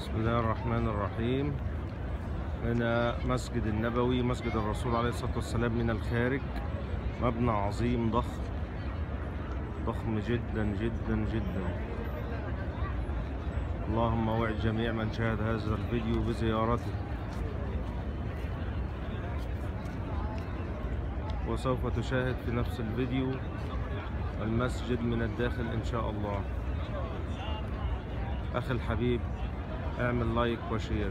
بسم الله الرحمن الرحيم. هنا مسجد النبوي، مسجد الرسول عليه الصلاة والسلام من الخارج. مبنى عظيم ضخم، ضخم جدا جدا جدا. اللهم وعد جميع من شاهد هذا الفيديو بزيارته، وسوف تشاهد في نفس الفيديو المسجد من الداخل إن شاء الله. أخي الحبيب، اعمل لايك وشير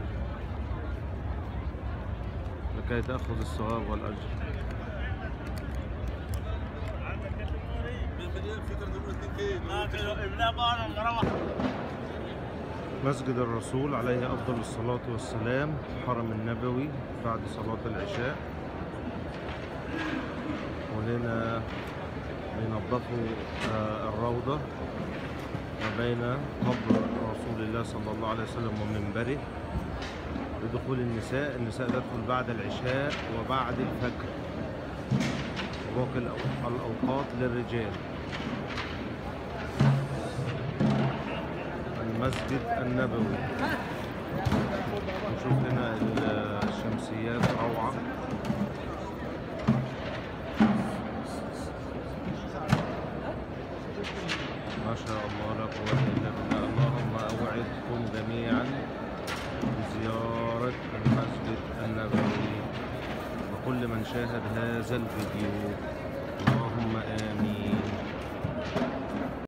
لكي تأخذ الثواب والأجر. مسجد الرسول عليه أفضل الصلاة والسلام، الحرم النبوي بعد صلاة العشاء. وهنا بينظفوا الروضة بين قبر رسول الله صلى الله عليه وسلم ومنبره لدخول النساء. النساء تدخل بعد العشاء وبعد الفجر، وباقي الأوقات للرجال. المسجد النبوي، نشوف هنا الشمسيات روعة. ما شاء الله، لا قوة إلا بالله. اللهم أوعدكم جميعا بزيارة المسجد النبوي وكل من شاهد هذا الفيديو. اللهم آمين.